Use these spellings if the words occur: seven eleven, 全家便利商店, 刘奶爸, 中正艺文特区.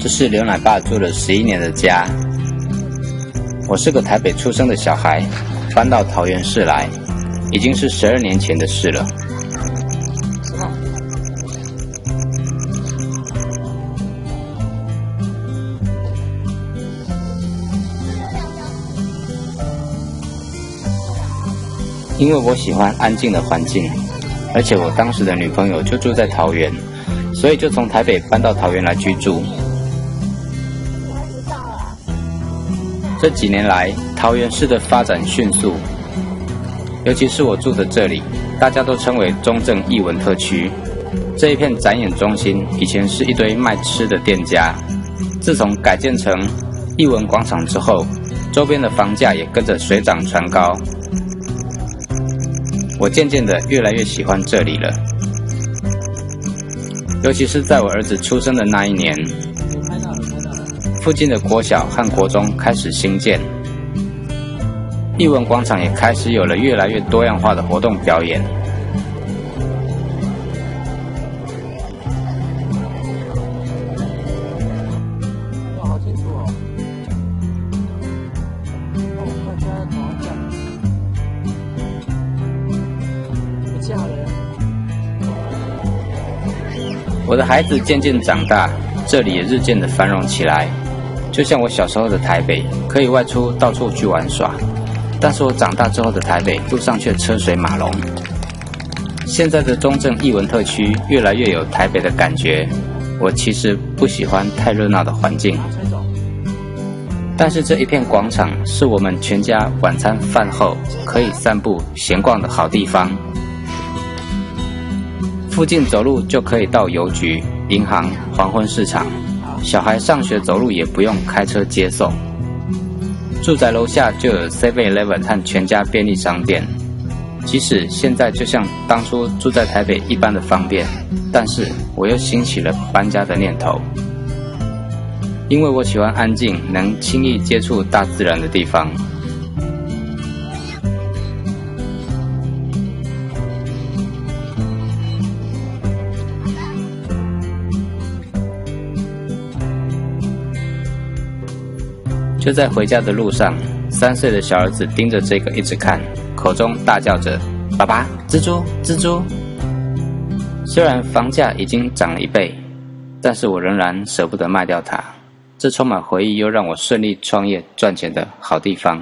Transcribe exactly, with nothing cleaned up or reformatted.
这是刘奶爸住了十一年的家。我是个台北出生的小孩，搬到桃园市来，已经是十二年前的事了。因为我喜欢安静的环境，而且我当时的女朋友就住在桃园，所以就从台北搬到桃园来居住。 这几年来，桃园市的发展迅速，尤其是我住的这里，大家都称为中正艺文特区。这一片展演中心以前是一堆卖吃的店家，自从改建成艺文广场之后，周边的房价也跟着水涨船高。我渐渐的越来越喜欢这里了，尤其是在我儿子出生的那一年。 附近的国小和国中开始兴建，艺文广场也开始有了越来越多样化的活动表演。哇，好清楚哦！哦，我现在怎么讲？不嫁人。我的孩子渐渐长大，这里也日渐的繁荣起来。 就像我小时候的台北，可以外出到处去玩耍，但是我长大之后的台北，路上却车水马龙。现在的中正艺文特区越来越有台北的感觉。我其实不喜欢太热闹的环境，但是这一片广场是我们全家晚餐饭后可以散步闲逛的好地方。附近走路就可以到邮局、银行、黄昏市场。 小孩上学走路也不用开车接送，住宅楼下就有 seven eleven 和全家便利商店。即使现在就像当初住在台北一般的方便，但是我又兴起了搬家的念头，因为我喜欢安静、能轻易接触大自然的地方。 就在回家的路上，三岁的小儿子盯着这个一直看，口中大叫着：“爸爸，蜘蛛，蜘蛛！”虽然房价已经涨了一倍，但是我仍然舍不得卖掉它。这充满回忆又让我顺利创业赚钱的好地方。